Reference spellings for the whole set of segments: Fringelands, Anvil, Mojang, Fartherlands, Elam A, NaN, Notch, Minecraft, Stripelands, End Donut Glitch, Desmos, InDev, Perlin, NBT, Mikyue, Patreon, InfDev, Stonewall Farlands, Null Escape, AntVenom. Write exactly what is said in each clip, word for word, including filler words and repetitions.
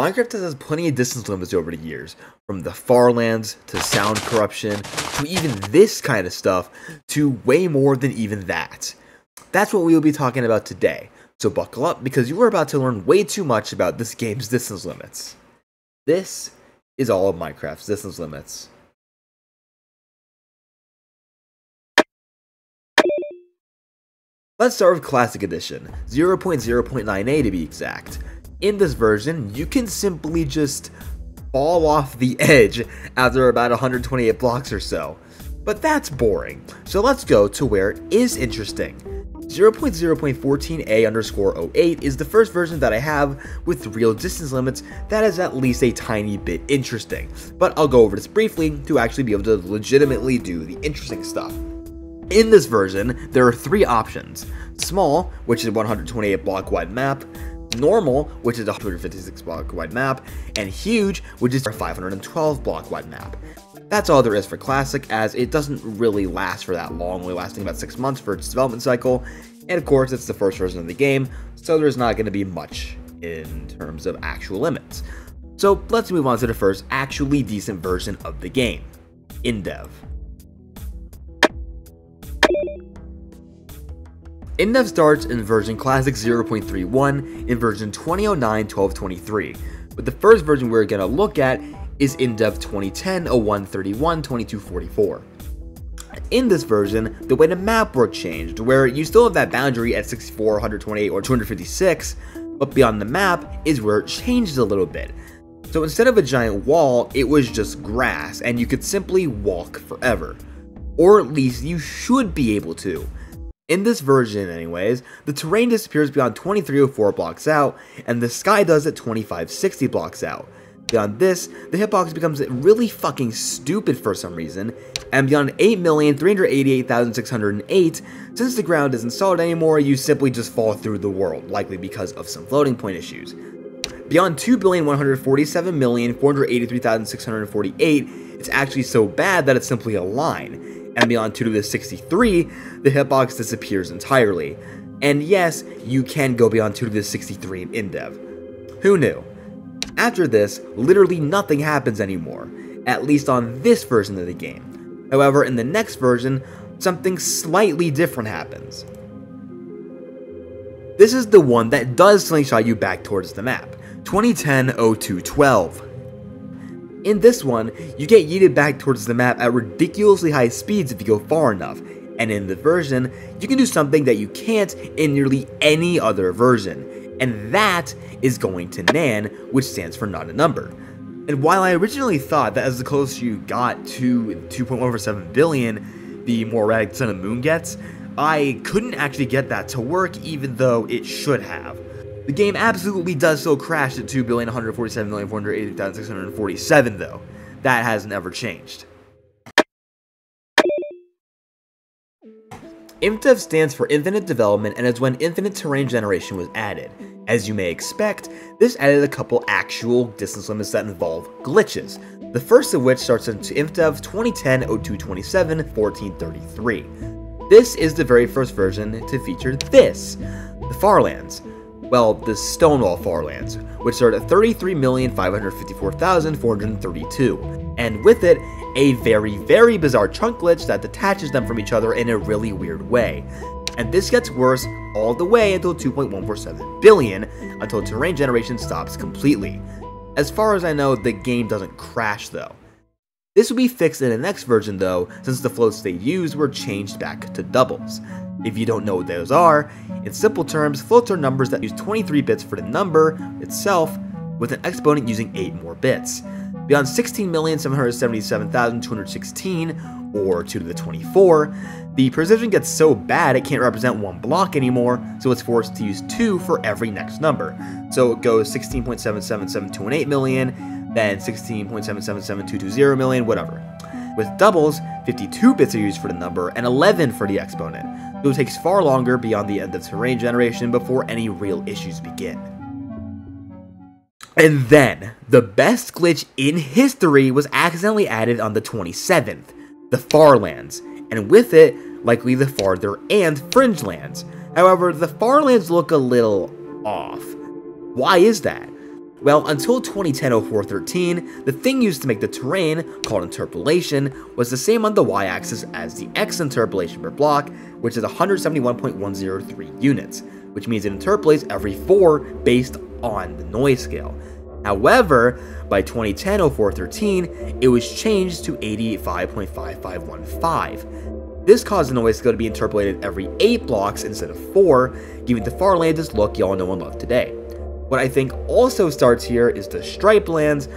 Minecraft has had plenty of distance limits over the years, from the Farlands, to sound corruption, to even this kind of stuff, to way more than even that. That's what we will be talking about today, so buckle up because you are about to learn way too much about this game's distance limits. This is all of Minecraft's distance limits. Let's start with Classic Edition, zero point zero point nine A to be exact. In this version, you can simply just fall off the edge after about one hundred twenty-eight blocks or so. But that's boring, so let's go to where it is interesting. zero point zero point fourteen A underscore oh eight is the first version that I have with real distance limits that is at least a tiny bit interesting, but I'll go over this briefly to actually be able to legitimately do the interesting stuff. In this version, there are three options: small, which is a one hundred twenty-eight block wide map, normal, which is a one hundred fifty-six block wide map, and huge, which is a five hundred twelve block wide map. That's all there is for Classic, as it doesn't really last for that long, only lasting about six months for its development cycle, and of course it's the first version of the game, so there's not going to be much in terms of actual limits. So let's move on to the first actually decent version of the game, InDev. InDev starts in version Classic zero point three one in version twenty oh nine twelve twenty-three, but the first version we're going to look at is InDev twenty ten oh one thirty-one twenty-two forty-four. In this version, the way the map work changed, where you still have that boundary at sixty-four, one hundred twenty-eight, or two hundred fifty-six, but beyond the map is where it changes a little bit. So instead of a giant wall, it was just grass, and you could simply walk forever. Or at least you should be able to. In this version anyways, the terrain disappears beyond twenty-three oh four blocks out, and the sky does at twenty-five sixty blocks out. Beyond this, the hitbox becomes really fucking stupid for some reason, and beyond eight million three hundred eighty-eight thousand six hundred eight, since the ground isn't solid anymore, you simply just fall through the world, likely because of some floating point issues. Beyond two billion one hundred forty-seven million four hundred eighty-three thousand six hundred forty-eight, it's actually so bad that it's simply a line. And beyond two to the sixty-three, the hitbox disappears entirely. And yes, you can go beyond two to the sixty-three in InDev. Who knew? After this, literally nothing happens anymore, at least on this version of the game. However, in the next version, something slightly different happens. This is the one that does slingshot you back towards the map, twenty ten oh two twelve. In this one, you get yeeted back towards the map at ridiculously high speeds if you go far enough, and in the version, you can do something that you can't in nearly any other version, and that is going to NaN, which stands for not a number. And while I originally thought that as the closer you got to two point one four seven billion, the more erratic Sun and Moon gets, I couldn't actually get that to work even though it should have. The game absolutely does still crash at two billion one hundred forty-seven million four hundred eighty-eight thousand six hundred forty-seven though. That has never changed. InfDev stands for Infinite Development and is when Infinite Terrain Generation was added. As you may expect, this added a couple actual distance limits that involve glitches, the first of which starts into InfDev twenty ten oh two twenty-seven fourteen thirty-three. This is the very first version to feature this, the Farlands. Well, the Stonewall Farlands, which started at thirty-three million five hundred fifty-four thousand four hundred thirty-two, and with it, a very, very bizarre chunk glitch that detaches them from each other in a really weird way. And this gets worse all the way until two point one four seven billion, until terrain generation stops completely. As far as I know, the game doesn't crash though. This will be fixed in the next version though, since the floats they used were changed back to doubles. If you don't know what those are, in simple terms, floats are numbers that use twenty-three bits for the number itself, with an exponent using eight more bits. Beyond sixteen million seven hundred seventy-seven thousand two hundred sixteen, or two to the twenty-four, the precision gets so bad it can't represent one block anymore, so it's forced to use two for every next number. So it goes sixteen point seven seven seven two eight million, then sixteen point seven seven seven two two zero million, whatever. With doubles, fifty-two bits are used for the number and eleven for the exponent, so it takes far longer beyond the end of terrain generation before any real issues begin. And then, the best glitch in history was accidentally added on the twenty-seventh, the Farlands, and with it, likely the Farther and Fringelands. However, the Farlands look a little off. Why is that? Well, until twenty ten or four thirteen, the thing used to make the terrain, called interpolation, was the same on the y-axis as the x interpolation per block, which is one hundred seventy-one point one zero three units, which means it interpolates every four based on the noise scale. However, by twenty ten or four thirteen, it was changed to eighty-five point five five one five. This caused the noise scale to be interpolated every eight blocks instead of four, giving the Farlands this look y'all know and love today. What I think also starts here is the Stripelands,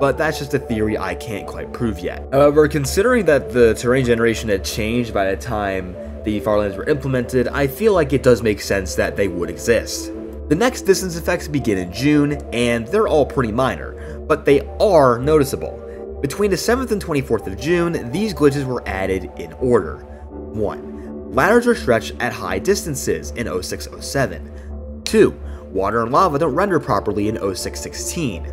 but that's just a theory I can't quite prove yet. However, considering that the terrain generation had changed by the time the Farlands were implemented, I feel like it does make sense that they would exist. The next distance effects begin in June, and they're all pretty minor, but they are noticeable. Between the seventh and twenty-fourth of June, these glitches were added in order. one. Ladders are stretched at high distances in oh six oh seven. two. Water and lava don't render properly in oh six sixteen.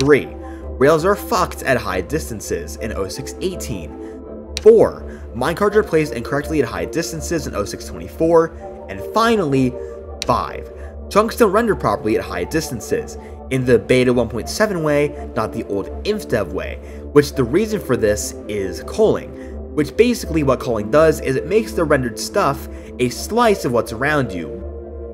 three. Rails are fucked at high distances in oh six eighteen. four. Minecarts are placed incorrectly at high distances in oh six twenty-four. And finally, five. Chunks don't render properly at high distances, in the beta one point seven way, not the old InfDev way, which the reason for this is culling. Which basically what culling does is it makes the rendered stuff a slice of what's around you.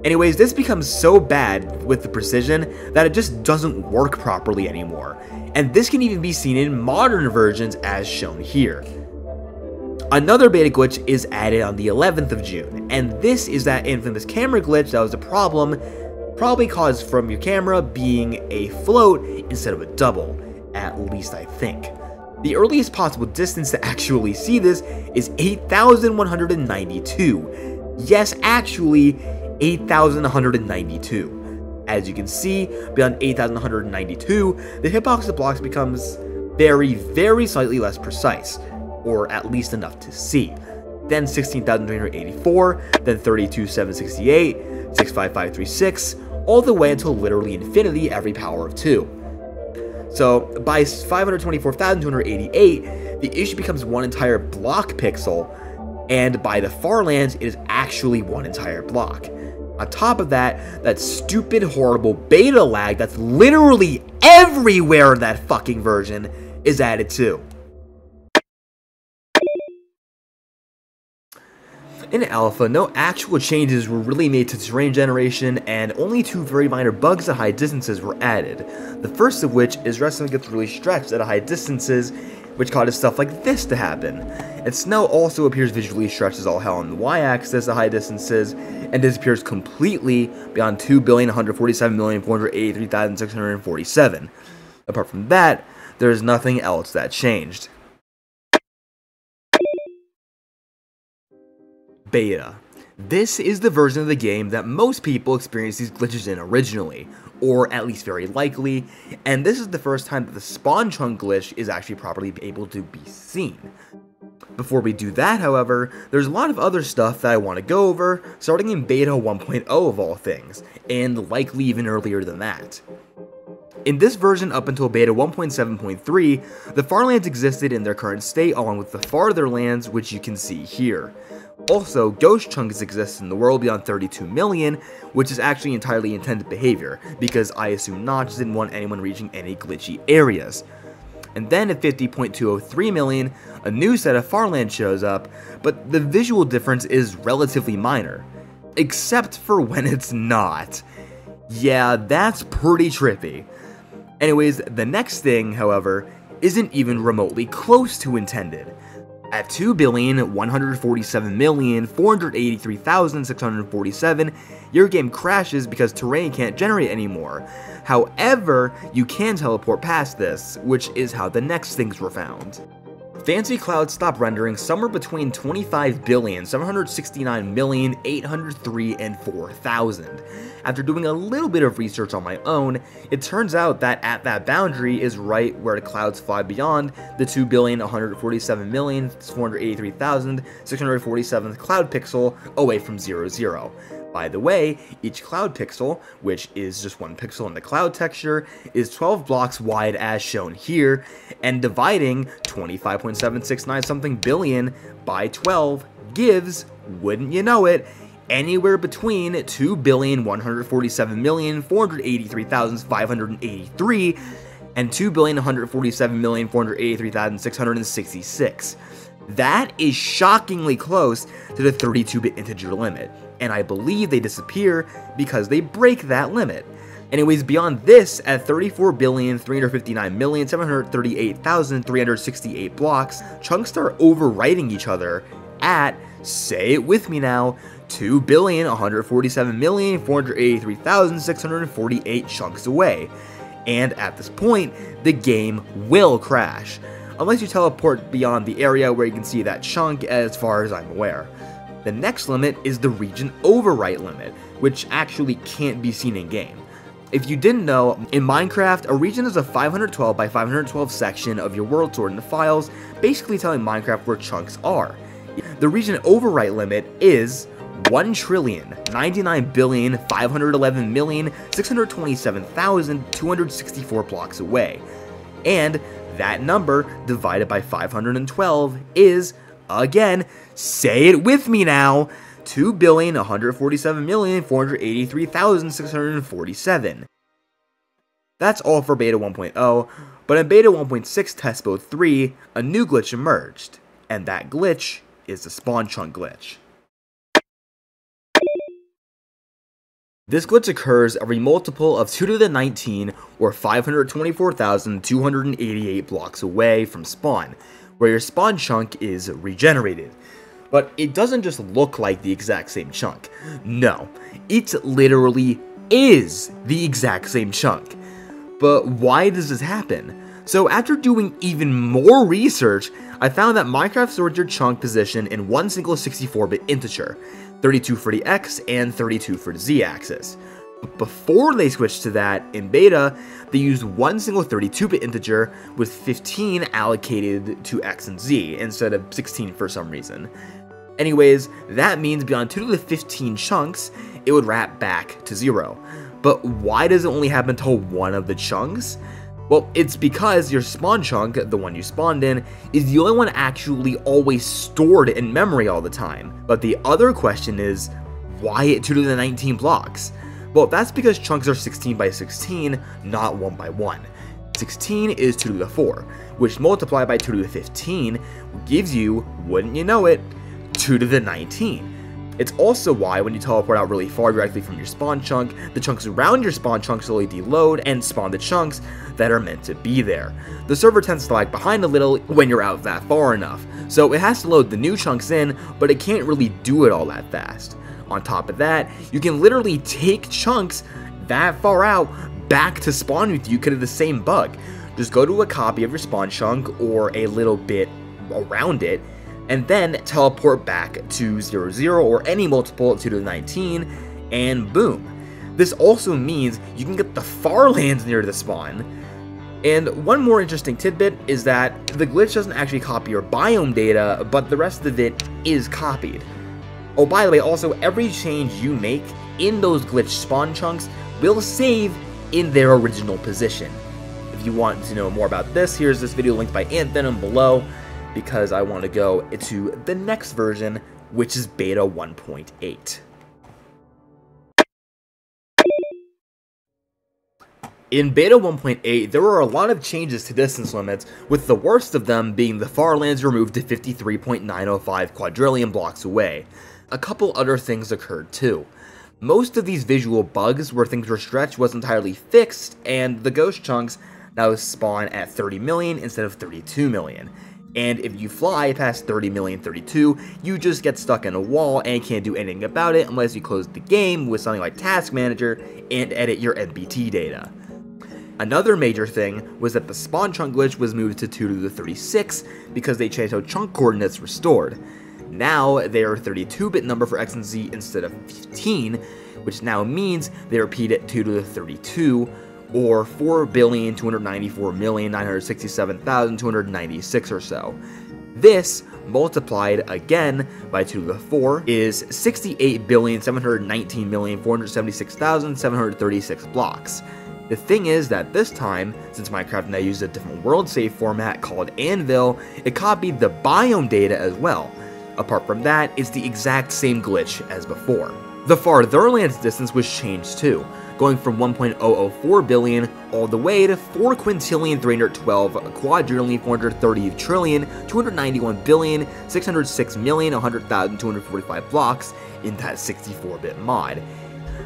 Anyways, this becomes so bad with the precision that it just doesn't work properly anymore, and this can even be seen in modern versions as shown here. Another beta glitch is added on the eleventh of June, and this is that infamous camera glitch that was a problem, probably caused from your camera being a float instead of a double, at least I think. The earliest possible distance to actually see this is eight thousand one hundred ninety-two. Yes, actually, eight thousand one hundred ninety-two. As you can see, beyond eight thousand one hundred ninety-two, the hitbox of blocks becomes very, very slightly less precise, or at least enough to see. Then sixteen thousand three hundred eighty-four, then thirty-two thousand seven hundred sixty-eight, sixty-five thousand five hundred thirty-six, all the way until literally infinity every power of two. So by five hundred twenty-four thousand two hundred eighty-eight, the issue becomes one entire block pixel, and by the Farlands, it is actually one entire block. On top of that, that stupid, horrible beta lag that's literally everywhere in that fucking version is added too. In alpha, no actual changes were really made to terrain generation, and only two very minor bugs at high distances were added. The first of which is wrestling gets really stretched at high distances, which causes stuff like this to happen. And snow also appears visually stretched as all hell on the y-axis at high distances, and disappears completely beyond two billion one hundred forty-seven million four hundred eighty-three thousand six hundred forty-seven. Apart from that, there is nothing else that changed. Beta. This is the version of the game that most people experienced these glitches in originally, or at least very likely, and this is the first time that the spawn chunk glitch is actually properly able to be seen. Before we do that, however, there's a lot of other stuff that I want to go over, starting in beta one point oh of all things, and likely even earlier than that. In this version up until beta one point seven point three, the Farlands existed in their current state along with the Fartherlands, which you can see here. Also, ghost chunks exist in the world beyond thirty-two million, which is actually entirely intended behavior, because I assume Notch didn't want anyone reaching any glitchy areas. And then at fifty point two oh three million, a new set of Farlands shows up, but the visual difference is relatively minor. Except for when it's not. Yeah, that's pretty trippy. Anyways, the next thing, however, isn't even remotely close to intended. At two billion one hundred forty-seven million four hundred eighty-three thousand six hundred forty-seven, your game crashes because terrain can't generate anymore. However, you can teleport past this, which is how the next things were found. Fancy clouds stop rendering somewhere between twenty-five billion seven hundred sixty-nine million eight hundred three and four thousand. After doing a little bit of research on my own, it turns out that at that boundary is right where the clouds fly beyond the two billion one hundred forty-seven million four hundred eighty-three thousand six hundred forty-seventh cloud pixel away from zero zero. By the way, each cloud pixel, which is just one pixel in the cloud texture, is twelve blocks wide as shown here, and dividing twenty-five point seven six nine something billion by twelve gives, wouldn't you know it, anywhere between two billion one hundred forty-seven million four hundred eighty-three thousand five hundred eighty-three and two billion one hundred forty-seven million four hundred eighty-three thousand six hundred sixty-six. That is shockingly close to the thirty-two bit integer limit, and I believe they disappear because they break that limit. Anyways, beyond this, at thirty-four billion three hundred fifty-nine million seven hundred thirty-eight thousand three hundred sixty-eight blocks, chunks start overwriting each other at, say it with me now, two billion one hundred forty-seven million four hundred eighty-three thousand six hundred forty-eight chunks away. And at this point, the game will crash, unless you teleport beyond the area where you can see that chunk, as far as I'm aware. The next limit is the region overwrite limit, which actually can't be seen in game. If you didn't know, in Minecraft, a region is a five hundred twelve by five hundred twelve section of your world stored in the files, basically telling Minecraft where chunks are. The region overwrite limit is one trillion ninety-nine billion five hundred eleven million six hundred twenty-seven thousand two hundred sixty-four blocks away, and that number divided by five hundred twelve is, again, say it with me now, two billion one hundred forty-seven million four hundred eighty-three thousand six hundred forty-seven. That's all for Beta one point oh, but in Beta one point six test mode three, a new glitch emerged, and that glitch is the spawn chunk glitch. This glitch occurs every multiple of two to the nineteen or five hundred twenty-four thousand two hundred eighty-eight blocks away from spawn, where your spawn chunk is regenerated. But it doesn't just look like the exact same chunk. No, it literally is the exact same chunk. But why does this happen? So after doing even more research, I found that Minecraft stores your chunk position in one single sixty-four bit integer, thirty-two for the X and thirty-two for the Z axis. But before they switched to that, in beta, they used one single thirty-two bit integer with fifteen allocated to X and Z instead of sixteen for some reason. Anyways, that means beyond two to the fifteen chunks, it would wrap back to zero. But why does it only happen to one of the chunks? Well, it's because your spawn chunk, the one you spawned in, is the only one actually always stored in memory all the time. But the other question is, why at two to the nineteen blocks? Well, that's because chunks are sixteen by sixteen, not one by one. sixteen is two to the four, which multiplied by two to the fifteen gives you, wouldn't you know it, two to the nineteen. It's also why when you teleport out really far directly from your spawn chunk, the chunks around your spawn chunk slowly deload and spawn the chunks that are meant to be there. The server tends to lag behind a little when you're out that far enough, so it has to load the new chunks in, but it can't really do it all that fast. On top of that, you can literally take chunks that far out back to spawn with you because of the same bug. Just go to a copy of your spawn chunk or a little bit around it, and then teleport back to zero zero or any multiple at two to the nineteen, and boom. This also means you can get the Farlands near the spawn. And one more interesting tidbit is that the glitch doesn't actually copy your biome data, but the rest of it is copied. Oh, by the way, also every change you make in those glitch spawn chunks will save in their original position. If you want to know more about this, here's this video linked by AntVenom below, because I want to go to the next version, which is beta one point eight. In beta one point eight, there were a lot of changes to distance limits, with the worst of them being the Farlands removed to fifty-three point nine oh five quadrillion blocks away. A couple other things occurred too. Most of these visual bugs where things were stretched was entirely fixed, and the ghost chunks now spawn at thirty million instead of thirty-two million. And if you fly past thirty million thirty-two, you just get stuck in a wall and can't do anything about it unless you close the game with something like Task Manager and edit your N B T data. Another major thing was that the spawn chunk glitch was moved to two to the thirty-six because they changed how chunk coordinates were stored. Now they are a thirty-two bit number for X and Z instead of fifteen, which now means they repeat at two to the thirty-two, or four billion two hundred ninety-four million nine hundred sixty-seven thousand two hundred ninety-six or so. This, multiplied again by two to the four, is sixty-eight billion seven hundred nineteen million four hundred seventy-six thousand seven hundred thirty-six blocks. The thing is that this time, since Minecraft now uses a different world save format called Anvil, it copied the biome data as well. Apart from that, it's the exact same glitch as before. The Fartherlands distance was changed too, going from one point zero zero four billion all the way to four quintillion three hundred twelve quadrillion four hundred thirty trillion two hundred ninety-one billion six hundred six million one hundred thousand two hundred forty-five blocks in that sixty-four bit mod.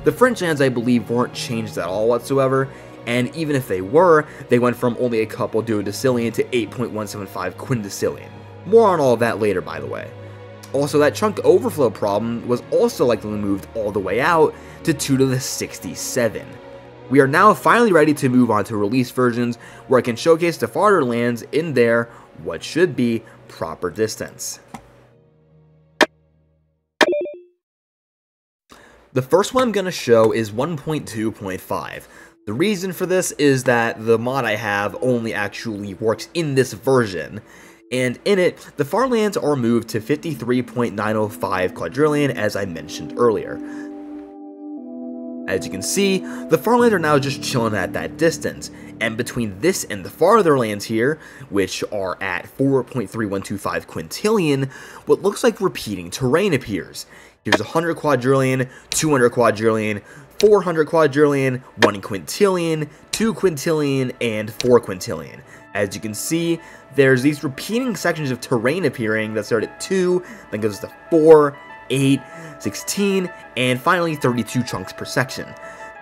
The Fringelands, I believe, weren't changed at all whatsoever, and even if they were, they went from only a couple duodecillion to eight point one seven five quindecillion. More on all of that later, by the way. Also, that chunk overflow problem was also likely moved all the way out to two to the sixty-seven. We are now finally ready to move on to release versions where I can showcase the Fartherlands in their, what should be, proper distance. The first one I'm going to show is one point two point five. The reason for this is that the mod I have only actually works in this version, and in it, the Farlands are moved to fifty-three point nine zero five quadrillion as I mentioned earlier. As you can see, the Farlands are now just chilling at that distance, and between this and the Fartherlands here, which are at four point three one two five quintillion, what looks like repeating terrain appears. Here's one hundred quadrillion, two hundred quadrillion, four hundred quadrillion, one quintillion, two quintillion, and four quintillion. As you can see, there's these repeating sections of terrain appearing that start at two, then goes to four, eight, sixteen, and finally thirty-two chunks per section.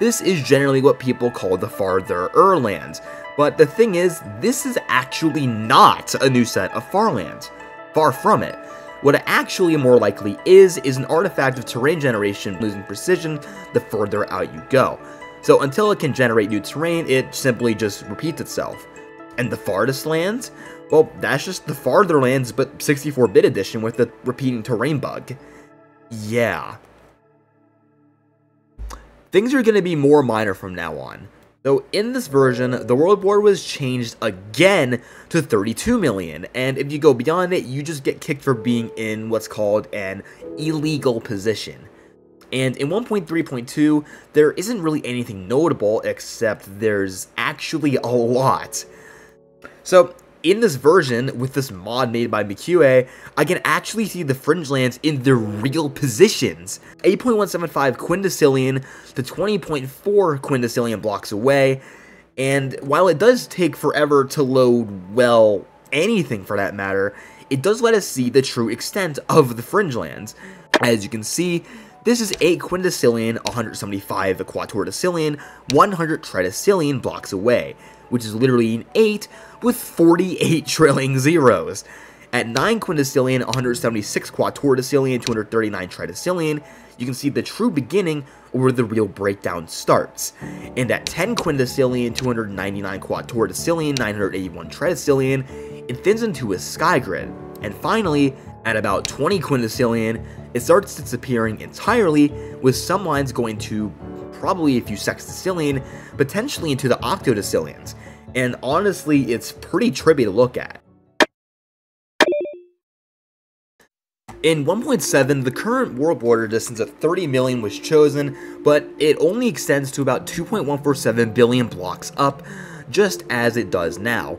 This is generally what people call the Fartherlands, but the thing is, this is actually not a new set of Farlands. Far from it. What it actually more likely is, is an artifact of terrain generation losing precision the further out you go. So until it can generate new terrain, it simply just repeats itself. And the farthest lands? Well, that's just the Fartherlands, but sixty-four bit edition with the repeating terrain bug. Yeah. Things are going to be more minor from now on. Though in this version, the world board was changed again to thirty-two million, and if you go beyond it, you just get kicked for being in what's called an illegal position. And in one point three point two, there isn't really anything notable, except there's actually a lot. So, in this version, with this mod made by Mikyue, I can actually see the Fringelands in their real positions. eight point one seven five quindecillion to twenty point four quindecillion blocks away, and while it does take forever to load, well, anything for that matter, it does let us see the true extent of the Fringelands. As you can see, this is eight quindecillion, one hundred seventy-five quatorticillion, one hundred tridecillion blocks away, which is literally an eight with forty-eight trailing zeros. At nine quindecillion, one hundred seventy-six quatorticillion, two hundred thirty-nine tridecillion, you can see the true beginning or where the real breakdown starts. And at ten quindecillion, two hundred ninety-nine quatorticillion, nine hundred eighty-one tridecillion, it thins into a sky grid. And finally, at about twenty quindecillion, it starts disappearing entirely, with some lines going to probably a few sextillion, potentially into the octodecillions, and honestly, it's pretty trippy to look at. In one point seven, the current world border distance of thirty million was chosen, but it only extends to about two point one four seven billion blocks up, just as it does now.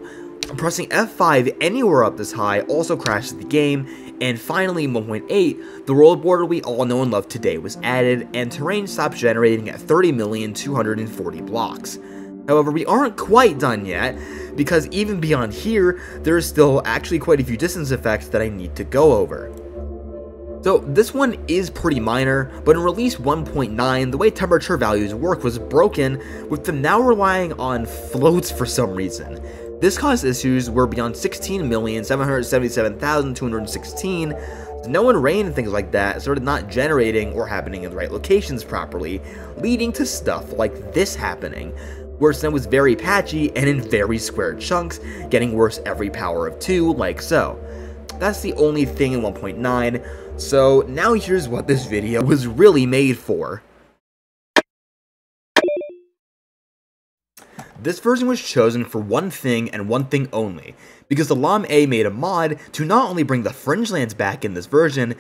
Pressing F five anywhere up this high also crashes the game, and finally one point eight, the world border we all know and love today was added, and terrain stopped generating at thirty million two hundred forty blocks. However, we aren't quite done yet, because even beyond here, there is still actually quite a few distance effects that I need to go over. So this one is pretty minor, but in release one point nine, the way temperature values work was broken, with them now relying on floats for some reason. This caused issues where beyond sixteen million seven hundred seventy-seven thousand two hundred sixteen, snow and rain and things like that started not generating or happening in the right locations properly, leading to stuff like this happening, where snow was very patchy and in very square chunks, getting worse every power of two, like so. That's the only thing in one point nine, so now here's what this video was really made for. This version was chosen for one thing and one thing only, because Elam A made a mod to not only bring the Fringelands back in this version,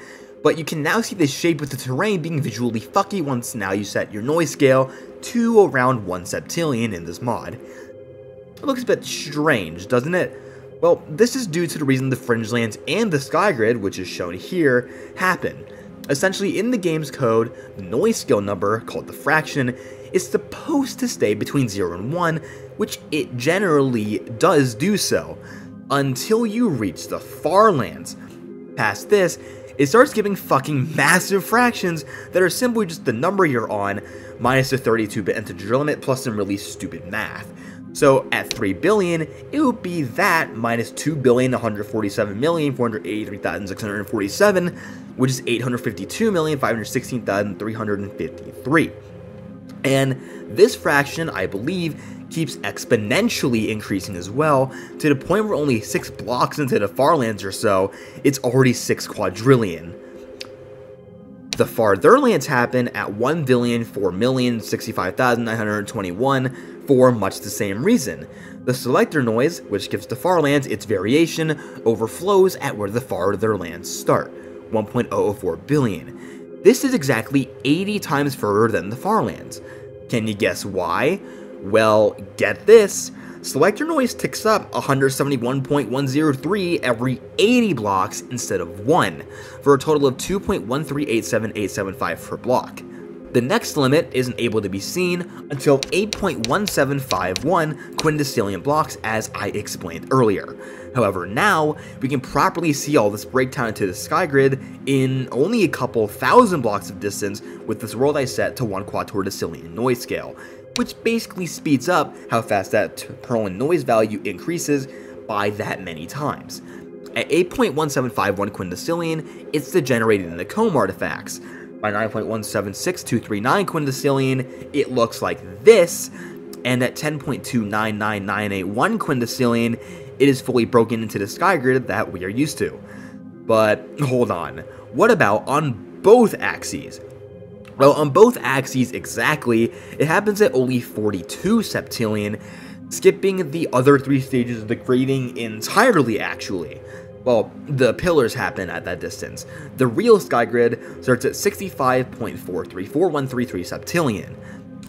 but you can now see the shape with the terrain being visually fucky once now you set your noise scale to around one septillion in this mod. It looks a bit strange, doesn't it? Well, this is due to the reason the Fringelands and the Sky Grid, which is shown here, happen. Essentially, in the game's code, the noise scale number, called the fraction, is supposed to stay between zero and one, which it generally does do so, until you reach the Farlands. Past this, it starts giving fucking massive fractions that are simply just the number you're on, minus the thirty-two bit integer limit, plus some really stupid math. So at three billion, it would be that minus two billion one hundred forty-seven million four hundred eighty-three thousand six hundred forty-seven, which is eight hundred fifty-two million five hundred sixteen thousand three hundred fifty-three. And this fraction, I believe, keeps exponentially increasing as well, to the point where only six blocks into the Farlands or so, it's already six quadrillion. The Fartherlands happen at one billion four million sixty-five thousand nine hundred twenty-one for much the same reason. The selector noise, which gives the Farlands its variation, overflows at where the Fartherlands start, one point zero zero four billion. This is exactly eighty times further than the Farlands. Can you guess why? Well, get this, selector noise ticks up one hundred seventy-one point one zero three every eighty blocks instead of one, for a total of two point one three eight seven eight seven five per block. The next limit isn't able to be seen until eight point one seven five one quintillion blocks, as I explained earlier. However, now we can properly see all this breakdown into the sky grid in only a couple thousand blocks of distance with this world I set to one quatortillion noise scale, which basically speeds up how fast that Perlin noise value increases by that many times. At eight point one seven five one quintillion, it's the generated in the comb artifacts. By nine point one seven six two three nine quintillion, it looks like this, and at ten point two nine nine nine eight one quintillion, it is fully broken into the sky grid that we are used to. But hold on, what about on both axes? Well, on both axes exactly, it happens at only forty-two septillion, skipping the other three stages of the grading entirely actually. Well, the pillars happen at that distance. The real sky grid starts at sixty-five point four three four one three three septillion.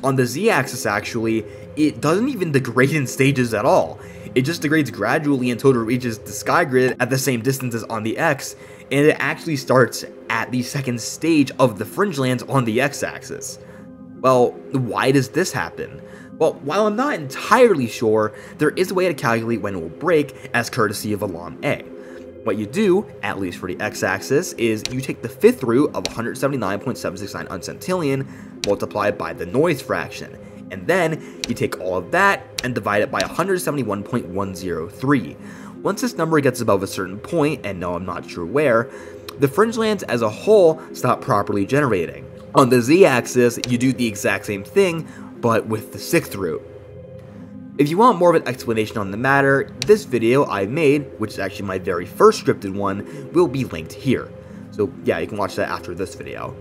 On the z-axis actually, it doesn't even degrade in stages at all. It just degrades gradually until it reaches the sky grid at the same distance as on the x, and it actually starts at the second stage of the Fringelands on the x-axis. Well, why does this happen? Well, while I'm not entirely sure, there is a way to calculate when it will break, as courtesy of Elam A. What you do, at least for the x-axis, is you take the fifth root of one hundred seventy-nine point seven six nine uncentillion, multiplied by the noise fraction, and then you take all of that and divide it by one hundred seventy-one point one zero three. Once this number gets above a certain point, and no, I'm not sure where, the Fringelands as a whole stop properly generating. On the z-axis, you do the exact same thing, but with the sixth root. If you want more of an explanation on the matter, this video I made, which is actually my very first scripted one, will be linked here. So yeah, you can watch that after this video.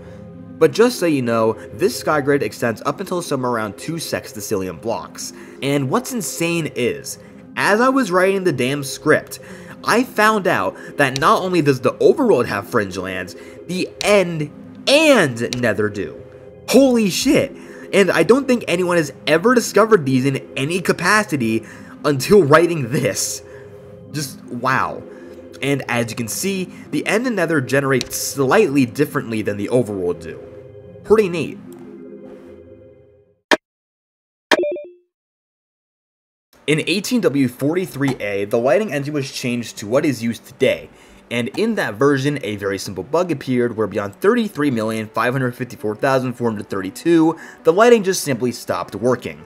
But just so you know, this sky grid extends up until somewhere around two sextillion blocks. And what's insane is, as I was writing the damn script, I found out that not only does the overworld have Fringelands, the End and Nether do. Holy shit! And I don't think anyone has ever discovered these in any capacity until writing this. Just wow. And as you can see, the End and Nether generate slightly differently than the overworld do. Pretty neat. In eighteen W forty-three A, the lighting engine was changed to what is used today, and in that version, a very simple bug appeared where beyond thirty-three million five hundred fifty-four thousand four hundred thirty-two, the lighting just simply stopped working.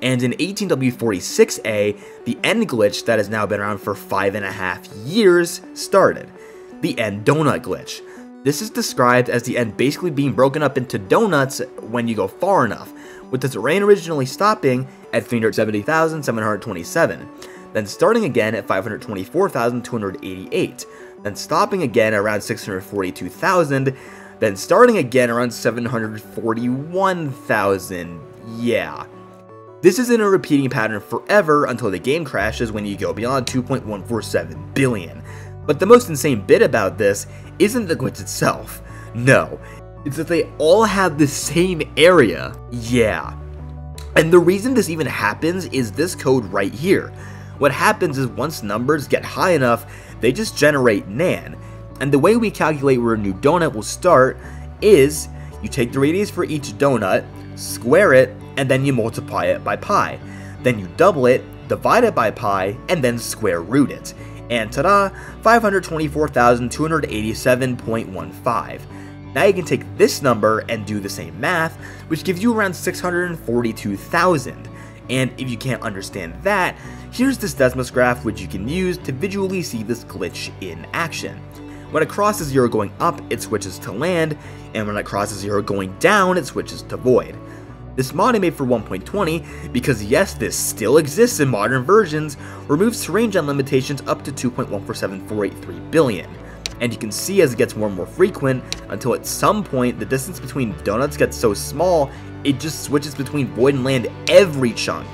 And in eighteen W forty-six A, the End glitch that has now been around for five and a half years started, the End Donut Glitch. This is described as the End basically being broken up into donuts when you go far enough, with the terrain originally stopping at three hundred seventy thousand seven hundred twenty-seven, then starting again at five hundred twenty-four thousand two hundred eighty-eight, then stopping again around six hundred forty-two thousand, then starting again around seven hundred forty-one thousand, yeah. This is in a repeating pattern forever until the game crashes when you go beyond two point one four seven billion. But the most insane bit about this isn't the glitch itself, no. It's that they all have the same area, yeah. And the reason this even happens is this code right here, What happens is once numbers get high enough, they just generate NaN. And the way we calculate where a new donut will start is you take the radius for each donut, square it, and then you multiply it by pi. Then you double it, divide it by pi, and then square root it. And ta-da, five hundred twenty-four thousand two hundred eighty-seven point one five. Now you can take this number and do the same math, which gives you around six hundred forty-two thousand. And if you can't understand that, here's this Desmos graph which you can use to visually see this glitch in action. When it crosses zero going up, it switches to land, and when it crosses zero going down, it switches to void. This mod I made for one point twenty, because yes, this still exists in modern versions, removes range-on limitations up to two point one four seven four eight three billion. And you can see as it gets more and more frequent, until at some point the distance between donuts gets so small, it just switches between void and land every chunk.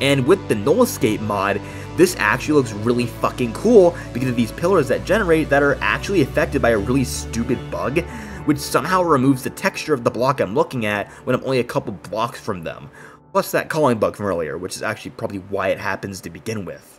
And with the Null Escape mod, this actually looks really fucking cool because of these pillars that generate that are actually affected by a really stupid bug, which somehow removes the texture of the block I'm looking at when I'm only a couple blocks from them. Plus that calling bug from earlier, which is actually probably why it happens to begin with.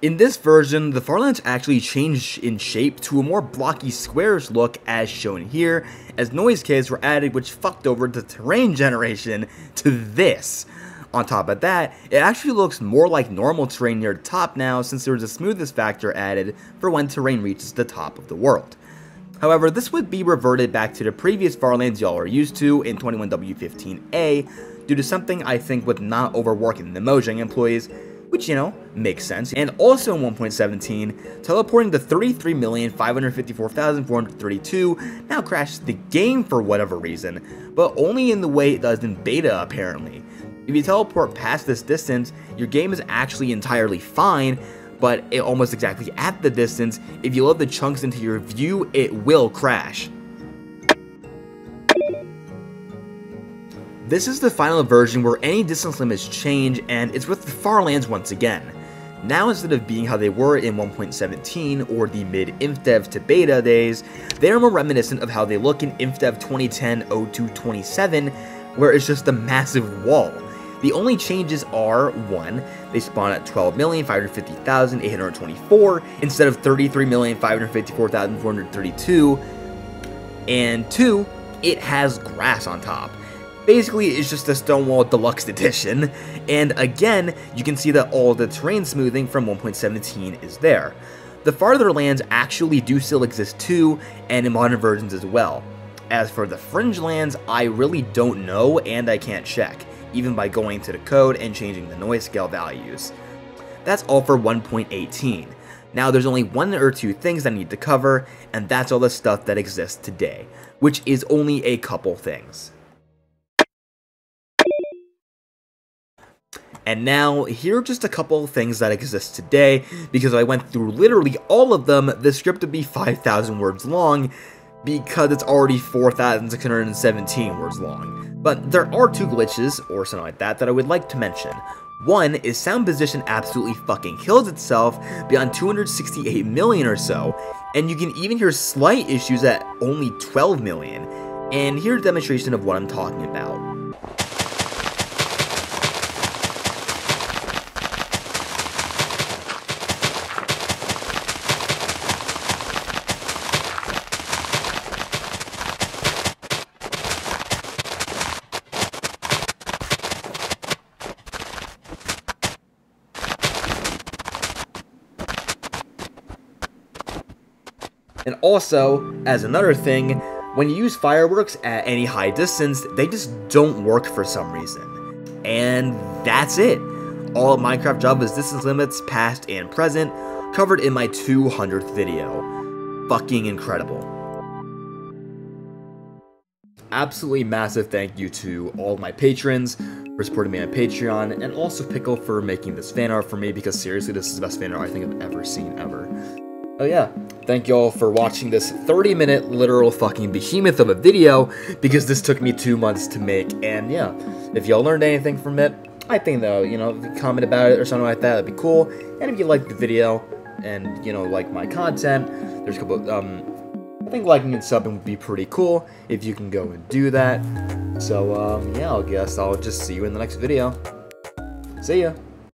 In this version, the Farlands actually changed in shape to a more blocky squarish look as shown here, as noise caves were added which fucked over the terrain generation to this. On top of that, it actually looks more like normal terrain near the top now since there was a smoothness factor added for when terrain reaches the top of the world. However, this would be reverted back to the previous Farlands y'all are used to in twenty-one W fifteen A due to something I think with not overworking the Mojang employees, which, you know, makes sense. And also in one point seventeen, teleporting to thirty-three million five hundred fifty-four thousand four hundred thirty-two now crashes the game for whatever reason, but only in the way it does in beta apparently. If you teleport past this distance, your game is actually entirely fine, but it almost exactly at the distance, if you load the chunks into your view, it will crash. This is the final version where any distance limits change, and it's with the Farlands once again. Now instead of being how they were in one point seventeen or the mid-InfDev to beta days, they are more reminiscent of how they look in InfDev twenty ten oh two twenty-seven, where it's just a massive wall. The only changes are, one, they spawn at twelve million five hundred fifty thousand eight hundred twenty-four instead of thirty-three million five hundred fifty-four thousand four hundred thirty-two, and two, it has grass on top. Basically, it's just a Stonewall Deluxe Edition, and again, you can see that all the terrain smoothing from one point seventeen is there. The Fartherlands actually do still exist too, and in modern versions as well. As for the Fringelands, I really don't know and I can't check, even by going to the code and changing the noise scale values. That's all for one point eighteen. Now there's only one or two things I need to cover, and that's all the stuff that exists today, which is only a couple things. And now, here are just a couple of things that exist today, because if I went through literally all of them, the script would be five thousand words long, because it's already four thousand six hundred seventeen words long. But there are two glitches, or something like that, that I would like to mention. One is sound position absolutely fucking kills itself beyond two hundred sixty-eight million or so, and you can even hear slight issues at only twelve million. And here's a demonstration of what I'm talking about. And also, as another thing, when you use fireworks at any high distance, they just don't work for some reason. And that's it. All of Minecraft Java's distance limits, past and present, covered in my two hundredth video. Fucking incredible. Absolutely massive thank you to all of my patrons for supporting me on Patreon, and also Pickle for making this fan art for me, because seriously, this is the best fan art I think I've ever seen ever. Oh yeah, thank y'all for watching this thirty minute literal fucking behemoth of a video, because this took me two months to make, and yeah, if y'all learned anything from it, I think though, you know, comment about it or something like that, that'd be cool, and if you liked the video, and you know, like my content, there's a couple of, um, I think liking and subbing would be pretty cool if you can go and do that. So um, yeah, I guess I'll just see you in the next video. See ya!